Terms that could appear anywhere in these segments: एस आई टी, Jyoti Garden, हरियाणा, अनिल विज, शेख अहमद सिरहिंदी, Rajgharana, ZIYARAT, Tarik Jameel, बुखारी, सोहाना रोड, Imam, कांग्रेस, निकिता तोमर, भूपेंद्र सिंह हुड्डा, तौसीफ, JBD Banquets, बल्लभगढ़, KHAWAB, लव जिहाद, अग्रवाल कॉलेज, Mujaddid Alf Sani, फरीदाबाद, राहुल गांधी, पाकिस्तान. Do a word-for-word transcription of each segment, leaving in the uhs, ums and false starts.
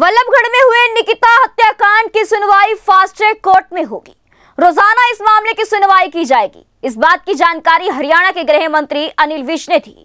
बल्लभगढ़ में हुए निकिता हत्याकांड की सुनवाई फास्ट ट्रैक कोर्ट में होगी। रोजाना इस मामले की सुनवाई की जाएगी। इस बात की जानकारी हरियाणा के गृह मंत्री अनिल विज ने दी।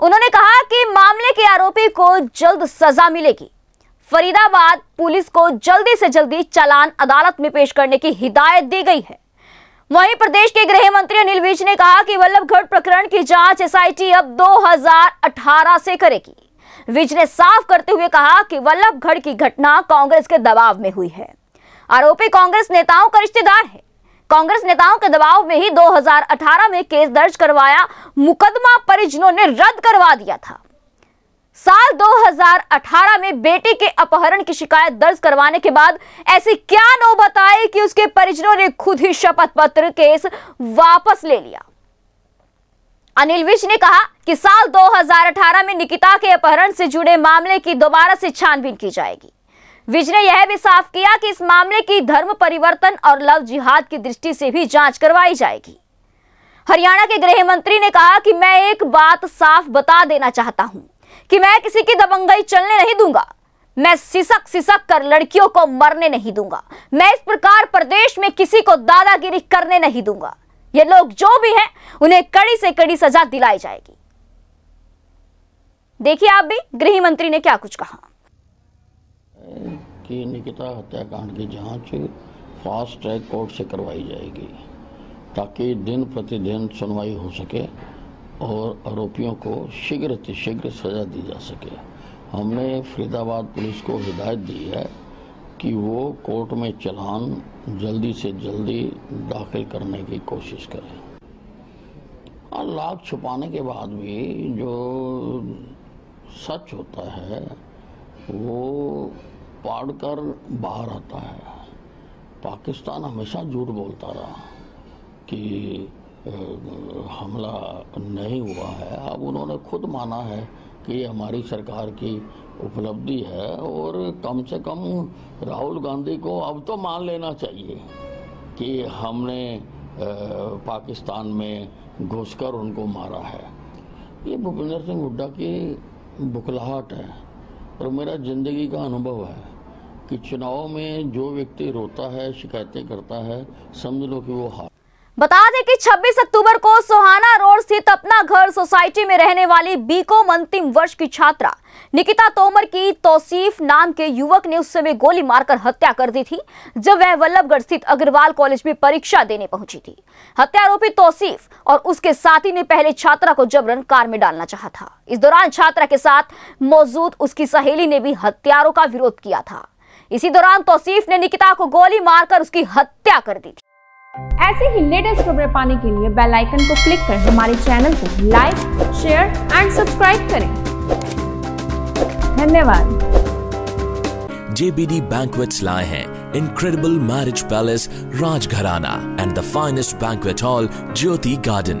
उन्होंने कहा कि मामले के आरोपी को जल्द सजा मिलेगी। फरीदाबाद पुलिस को जल्दी से जल्दी चालान अदालत में पेश करने की हिदायत दी गई है। वहीं प्रदेश के गृह मंत्री अनिल विज ने कहा कि बल्लभगढ़ प्रकरण की जांच एस आई टी अब दो हजार अठारह से करेगी। विज ने साफ करते हुए कहा कि बल्लभगढ़ की घटना कांग्रेस के दबाव में हुई है। आरोपी कांग्रेस नेताओं का रिश्तेदार है। कांग्रेस नेताओं के दबाव में ही दो हजार अठारह में केस दर्ज करवाया मुकदमा परिजनों ने रद्द करवा दिया था। साल दो हजार अठारह में बेटे के अपहरण की शिकायत दर्ज करवाने के बाद ऐसी क्या नौबत आई कि उसके परिजनों ने खुद ही शपथ पत्र केस वापस ले लिया। अनिल विज ने कहा कि साल दो हजार अठारह में निकिता के अपहरण से जुड़े मामले की दोबारा से छानबीन की जाएगी। विज ने यह भी साफ किया कि इस मामले की धर्म परिवर्तन और लव जिहाद की दृष्टि से भी जांच करवाई जाएगी। हरियाणा के गृह मंत्री ने कहा कि मैं एक बात साफ बता देना चाहता हूं कि मैं किसी की दबंगई चलने नहीं दूंगा। मैं सिसक सिसक कर लड़कियों को मरने नहीं दूंगा। मैं इस प्रकार प्रदेश में किसी को दादागिरी करने नहीं दूंगा। ये लोग जो भी हैं उन्हें कड़ी से कड़ी सजा दिलाई जाएगी। देखिए आप भी गृह मंत्री ने क्या कुछ कहा कि निकिता हत्याकांड की जांच फास्ट ट्रैक कोर्ट से करवाई जाएगी ताकि दिन प्रतिदिन सुनवाई हो सके और आरोपियों को शीघ्र से शीघ्र सजा दी जा सके। हमने फरीदाबाद पुलिस को हिदायत दी है कि वो कोर्ट में चालान जल्दी से जल्दी दाखिल करने की कोशिश करें। और लाभ छुपाने के बाद भी जो सच होता है वो पाड़ कर बाहर आता है। पाकिस्तान हमेशा झूठ बोलता रहा कि हमला नहीं हुआ है। अब उन्होंने खुद माना है कि हमारी सरकार की उपलब्धि है और कम से कम राहुल गांधी को अब तो मान लेना चाहिए कि हमने पाकिस्तान में घुसकर उनको मारा है। ये भूपेंद्र सिंह हुड्डा की बुखलाहट है और मेरा जिंदगी का अनुभव है कि चुनाव में जो व्यक्ति रोता है, शिकायतें करता है, समझ लो कि वो हार। बता दें कि छब्बीस अक्टूबर को सोहाना रोड स्थित अपना घर सोसाइटी में रहने वाली बीकॉम अंतिम वर्ष की छात्रा निकिता तोमर की तौसीफ नाम के युवक ने उस समय गोली मारकर हत्या कर दी थी जब वह बल्लभगढ़ स्थित अग्रवाल कॉलेज में परीक्षा देने पहुंची थी। हत्या आरोपी तौसीफ और उसके साथी ने पहले छात्रा को जबरन कार में डालना चाहा था। इस दौरान छात्रा के साथ मौजूद उसकी सहेली ने भी हत्यारों का विरोध किया था। इसी दौरान तौसीफ ने निकिता को गोली मारकर उसकी हत्या कर दी थी। ऐसे ही लेटेस्ट खबरें पाने के लिए बेल आइकन को क्लिक कर हमारे चैनल को लाइक, शेयर एंड सब्सक्राइब करें। धन्यवाद। J B D Banquets लाए हैं incredible marriage palace Rajgharana and the finest banquet hall Jyoti Garden.